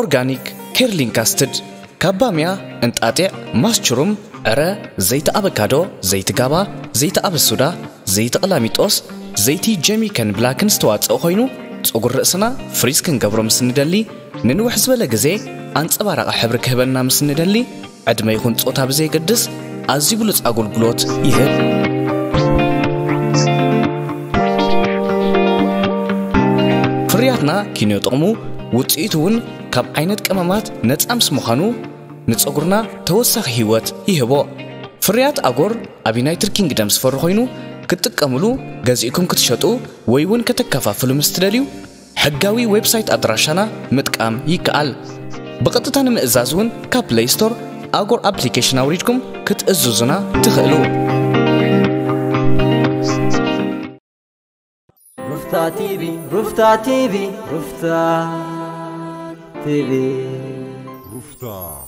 organic curling custard كاباميا انتقاطع ماسشروم ارا زيت افوكادو زيت غابا زيت ابسودا زيت قلاميطوس زيت جيميكن بلاكنس تواصو خوينو صغور راسنا فريز كنغبرو مسندلي ننوح زبله غزي انصبارق حبر كهبنا مسندلي عدما يكون صوتا بزي قدس ازي بلص اغلغلوت يهب فرياتنا كينو طقمو وطيتون كاب عينت قمامات نصامس مخانو نصغورنا توسخ هيوت يهبو فريات اغور ابينايتر كينغدم سفر خوينو كتقملو غازيكم كتشطو ويون كتكافافلو مستدليو حقاوي ويب سايت ادراشانا متقام يكال بقطتان مئزازون كبلاي ستور اغور ابلكيشن اوريدكم كتازوزنا تخلو رفتا تي في رفتا تي في رفتا تي في رفتا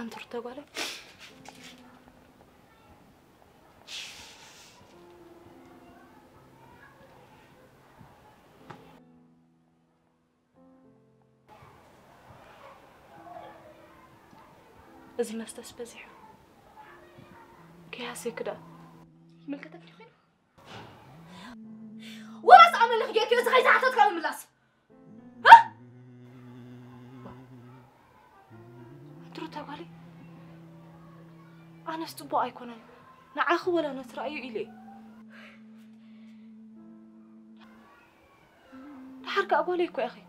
Anturta balik. لازم استشفى زيها. كياسي كده. ملك تفريخين. وراس عمل لخيك يا زغيزة عطتك على الملاص. أنا استبوا أيكونا نعخ ولا نترأي إليه لحرك أبوليك يا أخي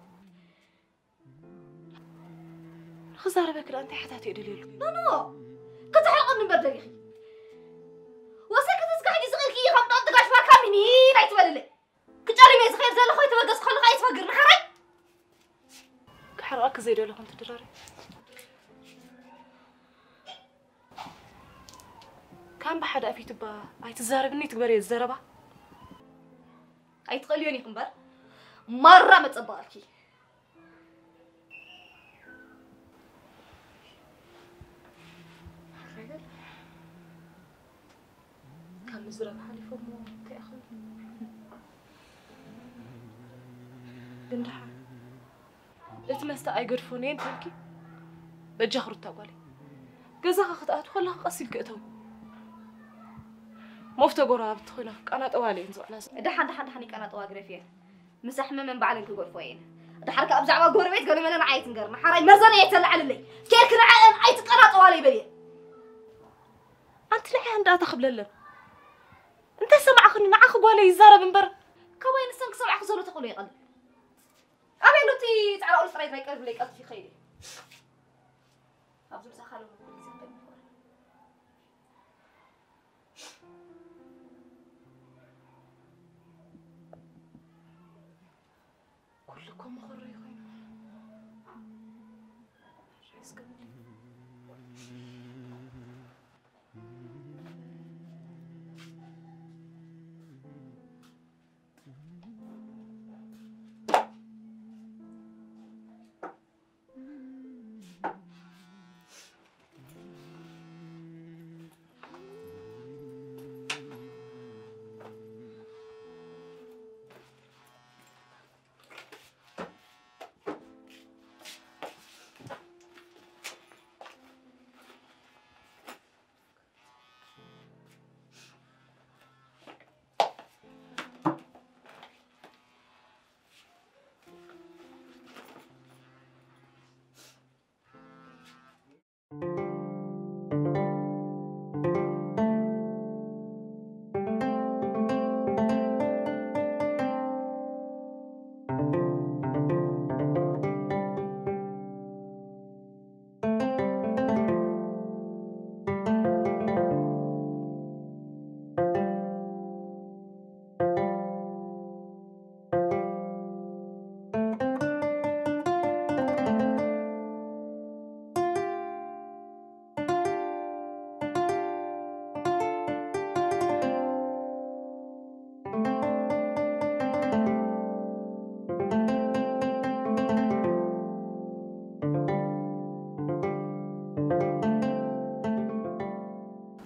خزارة بكرة أنت حتى تقدلي له نو كنت حقا من برد يا أخي وسك تسكحي صغيرك يا خمطة أنت قاعد ما كاميني لا يتولي كنت أري ما يسخير زال خوي تبقى سخل خايس فقر نحري كحرقك زي دولهم تدراري كان بحدا في تبا أي تزاربني تقبلي الزربة أي تقليوني قنبر مرة ما تقبلكي كان مزرب حلفه مو تأخذ دندحة لتمست أي قرفونين تبكي بتجهر التقبلي جزاها خطأت ولا قصيل كأتو مفت قراب تخيله أنا طوالي نزعنا ده حد حني كأنا طوال جريفيه مسح من بعدين كقول فوين ده حركة أبزع وقول بيت قبل ما أنا عايز نقرن حراي مزنا يتلا على لي كيرك أنا عايز أنا طوالي بريه أنت ليه عندها تخبل لنا أنت سمع خن نعخ ولا يزارة من بر كوين سنك سمع خزولة تقولي قلب أبي لو تي على أول فريد رايك قبل يقطع في خيري أبزع سخاله كم خري خينا شايس كملي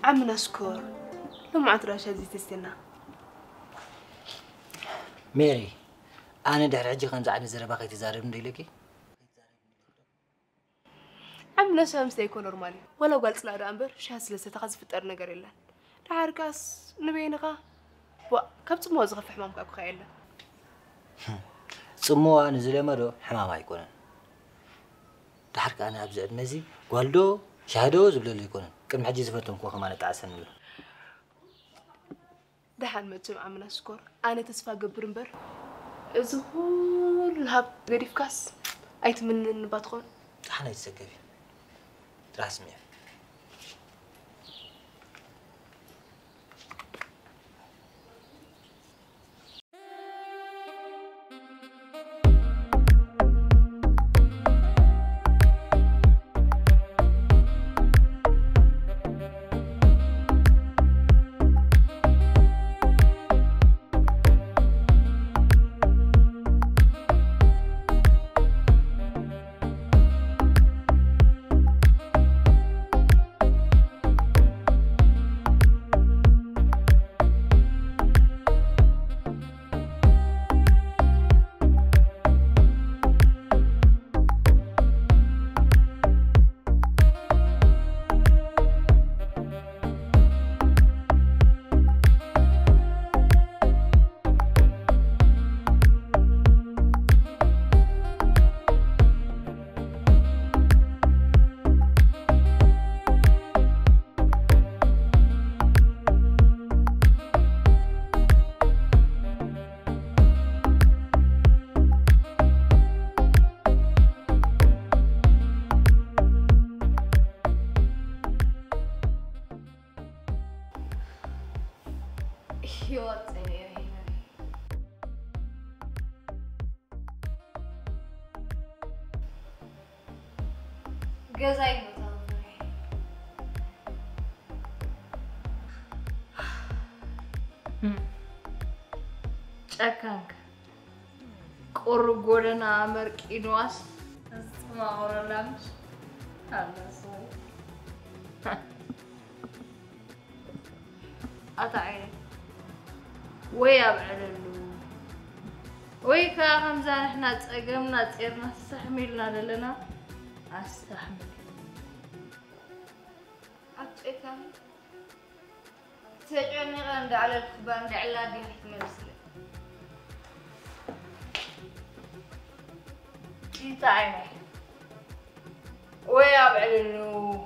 عم نشكر لمعة رشادي تستنى ميري أنا دحر عجي خنزع عن الزربة خي تزاربني ليكي عم نشام سيكون نورمالي ولو قالت لها دامبر شاس لسه تخز في التر نقر إلا دحر كاس نبينغا وكبت موزغة في حمامك أبو خيلا سموها نزل مرو حمام يكونن دحرك أنا أبزعد مزي قالدو شهدو زبلو اللي يكونن كم حجي زفتهم كون خمانة تعسن له دحن متشم عم نشكر أنا تسفى قبر مبر زهول هاب غري في كاس أيت من البطخون دحنا يتسكفي راح سميع أكانك قرب قولنا عمر كينواس اسمع ورلامش هلا صوي أطعين ويا بعللو ويا كامزان إحنا تأجمنا تقرنا استحملنا لنا استحمل أتأكم تجعني غند على الخبان دعلا دي حتمسك تعالي ويا بعلنو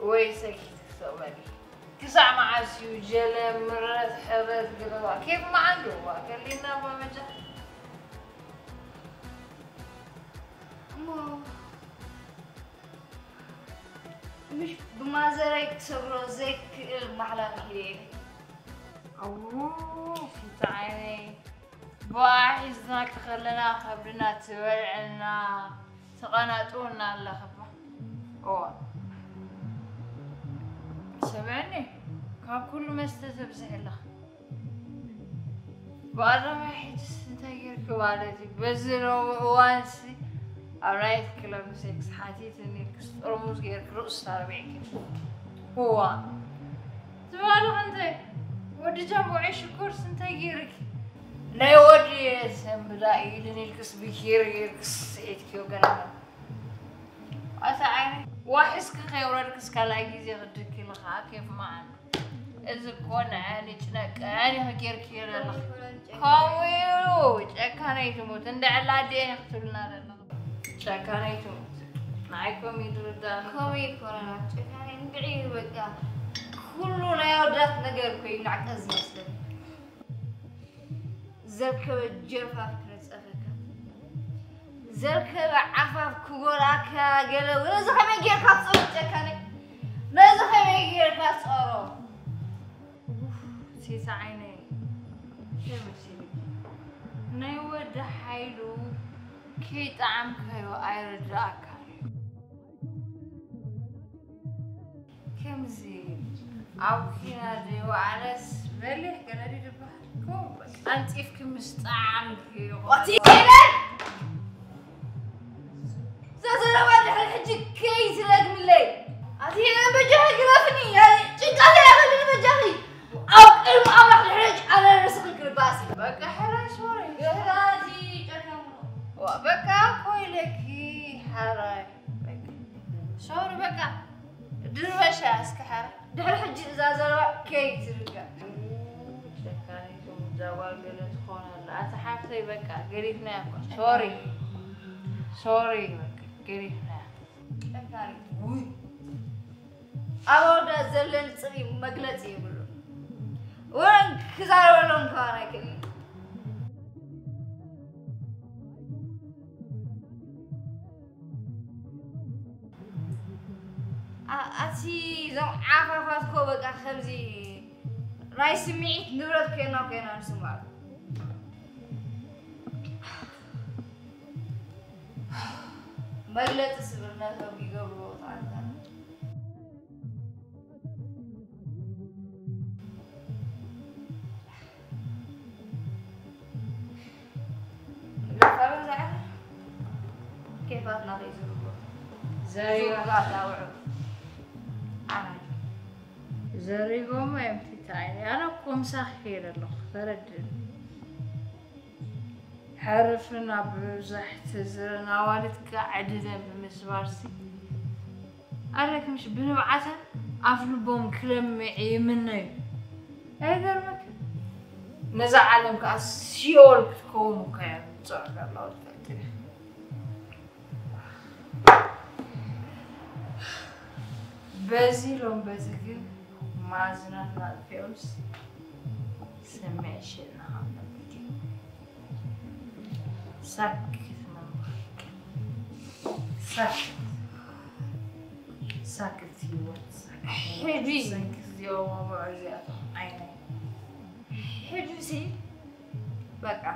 ويسكت سوالي كسع مع سيوجل مرات حرات قلوا كيف ما عنده خلينا ما مجال مش بما زرك صبرو زيك المعلقة ليه اوه في تعالي واحزناك خلنا خبرنا تبرعنا تقنطونا الله خبا او سمعني كان كل ما استتبزح الله بارا ما حدث تغير كوالدي بزرو وانسي ارايت كلام سكس حاتيتني رموز غير رؤوس تربيعك هو تبالغ انت ودي جنبو عيش كورس انت غيرك لا ودي سمراء لني الكس بخير يكس اتكيو غنا اسعى واحسك خير الكس كلا غيزي خدك لها كيف معنا اذا كنا عاني تنك عاني خير كير الله قوي تشكاني تموت عند علادي يقتلنا الله تشكاني تموت معكم يدردا قوي كورونا تشكاني بعيد بقى كله لا يودات نجر كوين عكز مسلم زركب الجرفة في رز أفكا زركب عفاف كوراكا قالوا ولا زخم يجير خاص أوف تكاني لا زخم يجير خاص أروح سيس عيني شو مسيني نيود حيلو كي طعمك هو أيرداك كم زين أو كنادي وعرس بلي كنادي دبا أنت كيف مستعمل واتي زاد أنا واحد حجي كيس لك من لي أتي أنا بجهز زرقاء دروشة أسكحر دحر حج زازرقاء كيك زرقاء شكاني توم جوال قلت خونه لا تحافظي بكا قريتنا بكا سوري بكا قريتنا شكاني وي أبو دا زلل صري مقلتي يقولون وين كزار ولون كوانا كلي أتي زم عفافات كوبك أخمزي رايس ميت نورت كينا نسمع مجلة سبرنا توقي قبل وطعنا لفرم زعر كيفات نغي زرقوة زرقوة زرقوة زريقو ما يمتتعيني أنا بكم سخير اللو خفردن حرفنا بزحت زرنا والدك عددا بمسوارسي أراك مش بنبعثا أفلو بوم كلمعي مني هيدر مكي نزع علمك أسيول كتكومو كيام تزعر الله تفتح بازي لون بازي مازنا نالفيوس سماشي نعمل بيجي ساكت يوم وعزيات عيني حجوزي بقى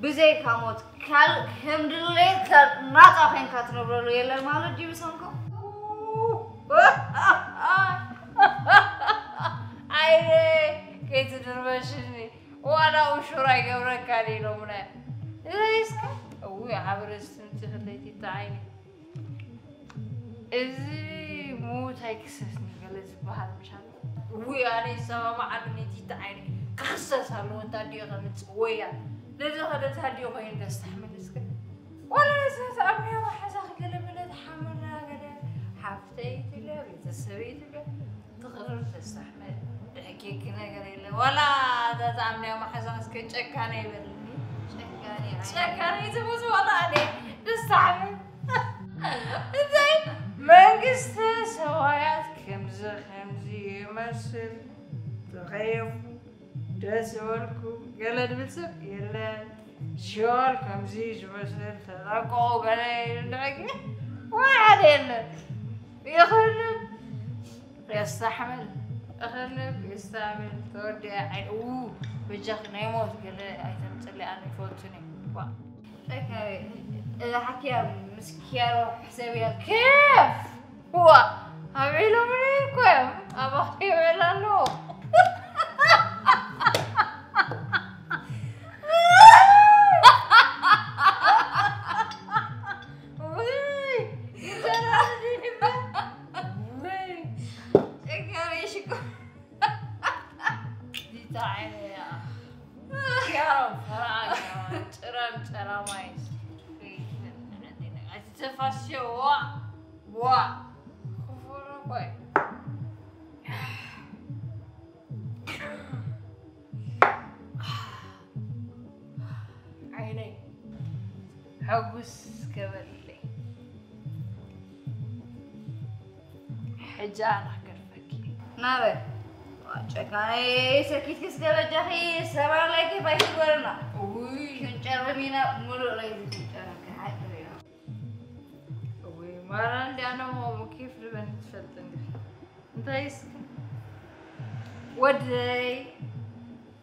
بزي كاموت كال همدلين كال ناطافين كاتنبرو يلا مالو جيبي سانكو وانا وشراي قبرك علي لو منام لا يسكت اوي عبر السنت خليتي تعيني ازي موت هيكسسني قالت بحال مشان وي انا سما ما عدنيتي تعيني قصص هلو انت دي غنت ويا لازم خدت هادي وين تستحمل اسكت ولا اساس امي ما حزق لما نتحملها قال حفتي تلا بتسويت تغرر تستحمل حكيك هنا قال لي ولا تعمل يوم حزاز كنت شكاني يبلني شكاني تبوس وضعني نستعمل زين منقست سوايات خمسة خمسة يمثل تغيب تسولكو قلت بلسب يلا شوال خمسة يمثل تلاقوا قليل نعقل وعلينا يخلب يستحمل أخلف يستعمل تودي عين أوه بجخ نيموت كله أيتم تلي أنا فوتني وا أوكي إذا حكي مسكيار وحسابيا كيف هو عمله مني كيف أبغي عمله حقوس كبلي حجان حقرفكي نابي وشكاني سكيت كسكبت جاخي سمع لكي بايكي قرنا اوي شنشر بمينا ملو لكي شنشرك حاجة رينا اوي ماران دي انا مو كيف لبن تفلتن انت يسكن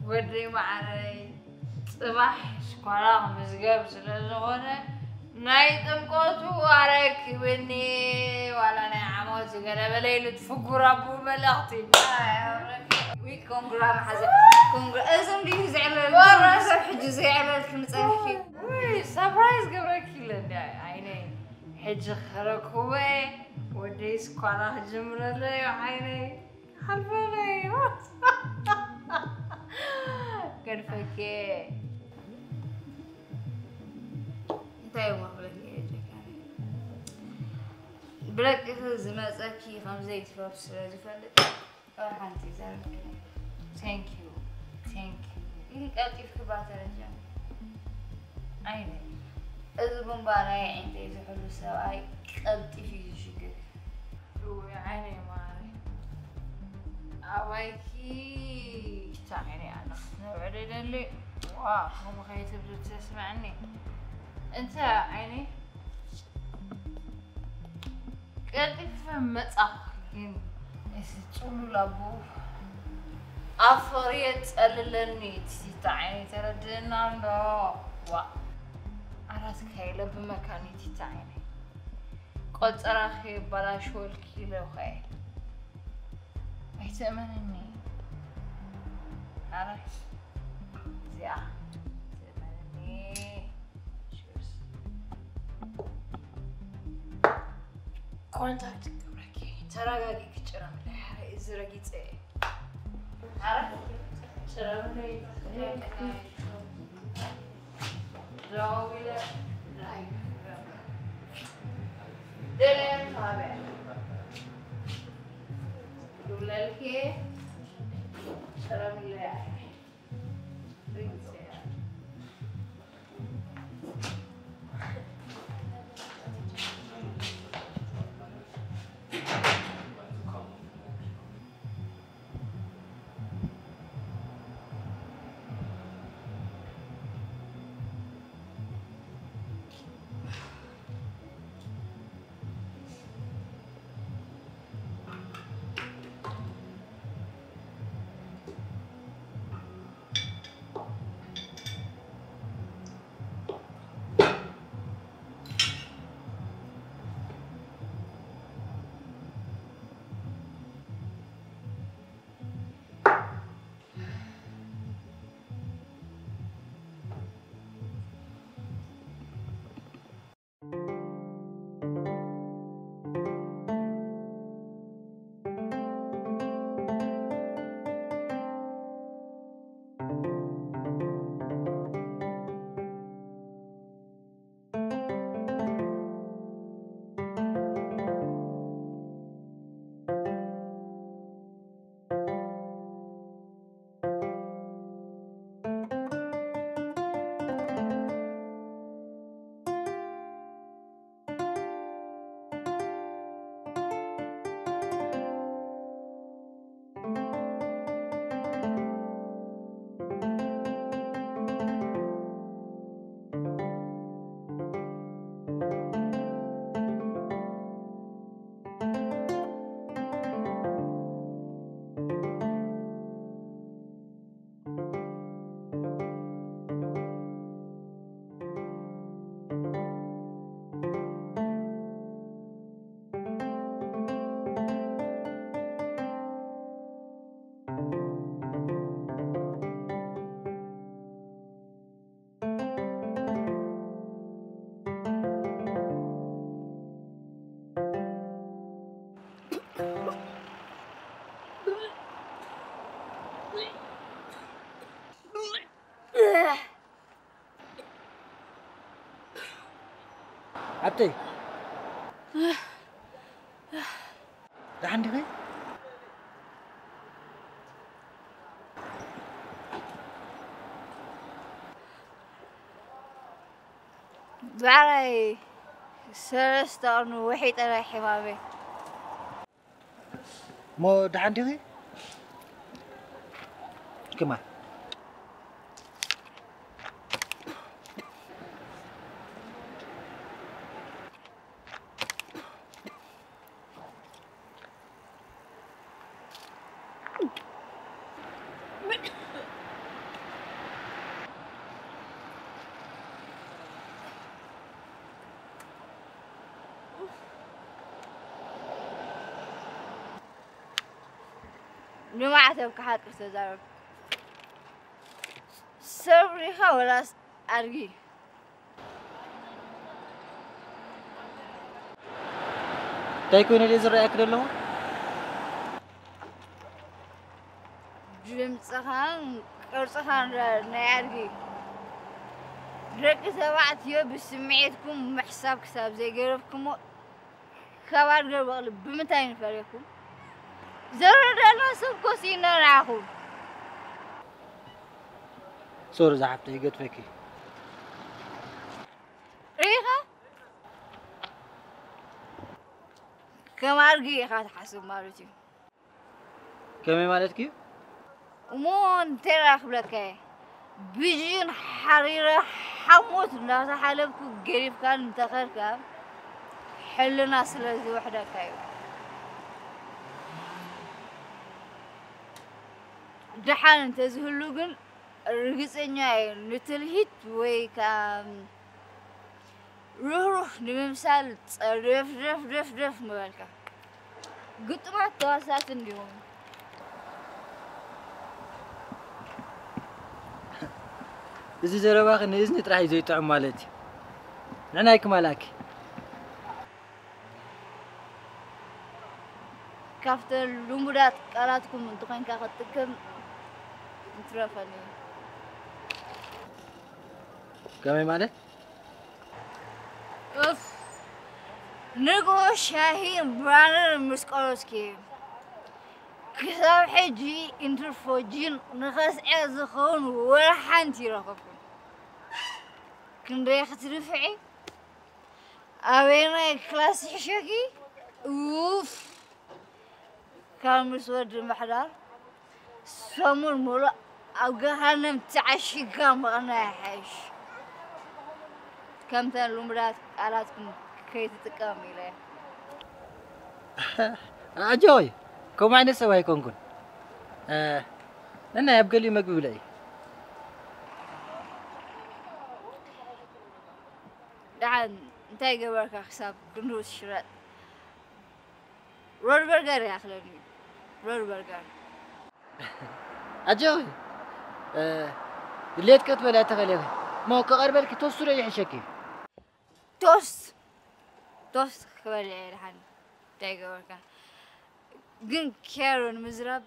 ودري معري صباح شكرا مزقاب سلازغونة نايتم كوتو وعريكي بني ولا انا عموتي قلب ليلة فقر ابو ملاغتي وي كونغرام حزن كونغرام اسم دي زعلت ورا سبح زعلت كنت احكي وي سبرايز قبركي لدي عيني حج خرك هوي ودي سكوالا هجمرة لي عيني حلفوني كرفكي طيب والله يا جماعة بلاك إخذ مزاكي خمزة فوبس لازفلت أو حنتي زلمة. Thank you, thank you. إلك أكيد كبعت الرجال. أيني؟ إذا بمباراة عندي إذا حلو سوا أي أكيد في شكل. وعيني ماري. أواكي تعني أنا. نبعد اللي واه هم خايف تبدو تسمعني. أنت عيني. قلبي فهمت أخلين يسيطون لابوه أفريت أللني تتعيني تردنا لا وعرض كيلة بمكاني تتعيني قلت أراخي بلا شو الكيلة وخيل احتمالني عرض زيا كونتاكت كبركي تراجعي كتشرم لها إزراجي تأي عارف شرم لي راوي لا دلهم ثابت دولة كي شرم لي عبتي ده عندك ايه؟ بعري سرستا انه وحيد انا حبابي مو ده عندك ايه؟ كمان لماذا كانت تزعل سوري هاولاس ارجي تكون لزرع كلهم جيم سهام او سهام نارجي ركزوا على تيوب سمعتكم محساب كساب زي غيركم خبر گربال بمتاین فرقم ضرر دارن سب کسی نراهم صور زعبت یقت فکی ریخه کمارگی خات حسوب ماروتی کمی مالت کی ومون ترا خبرت که بيجين حريرة حموت الناس حلبكو قريب كان متأخر كام حل ناس لذي وحدة كايو دحان انت زهلوقن رقص انياي نتلهيت وي كام روح نممسال رف رف رف رف مبالكا قلت مع التواسات اليوم إذا زرباخ نيزني تراحي زي تعمالتي نعناك مالك كافت اللومرات قراتكم من تقين كاختكم نترافني كمي مالك اوف نقو شاهين برانر مسكوروسكي كساب حجي انترفوجين نخس عزخون ورحانتي رقبكم كنت ريخت رفعي أبينا كلاس حشكي أوف كان مسود المحضر سمو المرأة أوقهنم تعشي كام غناء حش كم تان الأمرات قالاتكم كي تتكامي لي أجوي كم عين سوي كونكون أنا أبقى لي مقبولي دعان انتاي قبرك أخساب قنوز شرات رور برقر يا أخلاني رور برقر أجوي اللي تكتب لا تغليغي موقع قربالك توس سوري يحشكي توس خبالي لحاني انتاي قبرك جن كارون مزرب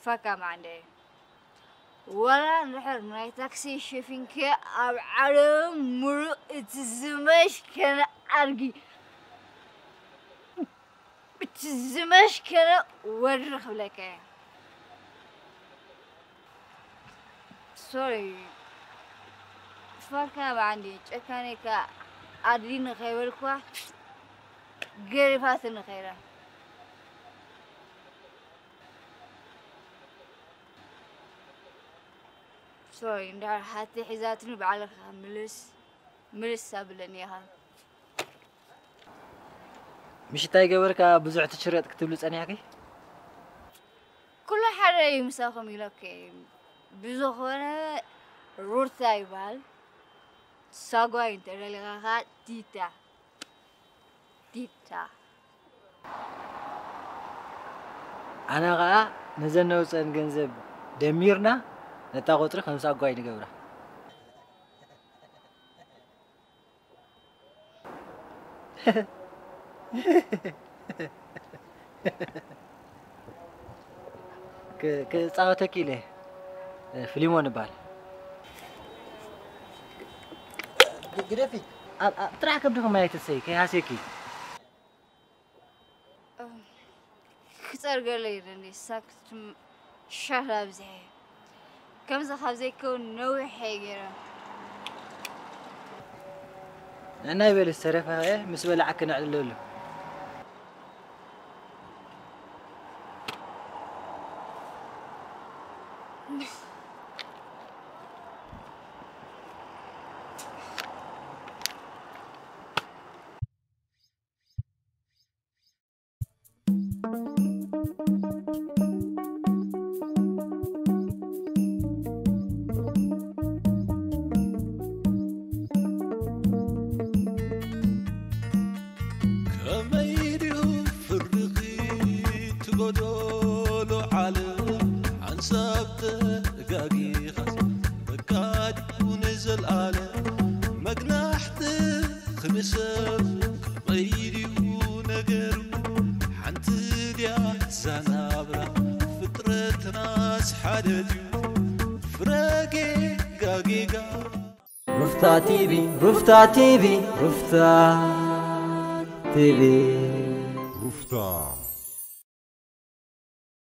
فكا معندي ولا نحر ماي تاكسي شيفين كي عالم مرو اتزمش كان ارقي اتزمش كان ورخ لك سوري فكا معندي كاني كا ادين خيركوا غير فاتن خيره سوري ندار حتى حزاتني بعلقها ملس سابلني ها مش تاي قبرك بزوع تشريط كتبلس أنا حكي كل حدا يمساكم يلقي بزوخنا رورتاي بال ساقوا انترلغها تيتا أنا غا نزلنا وصلنا جنزب دميرنا نتاخد رخ خمسة قاعد نجبره. كساعة كيله في ليمون بال. جرافيك. ترى كم رقم مايت السيك هاسيكي. خسر قليل اللي سكت شهر بزيه. كم زخاف زي كون نوي حيجرا. أنا يبي السرف هاي مسوي لعكنا على اللولو. RUFTA TV, RUFTA TV, RUFTA TV. RUFTA.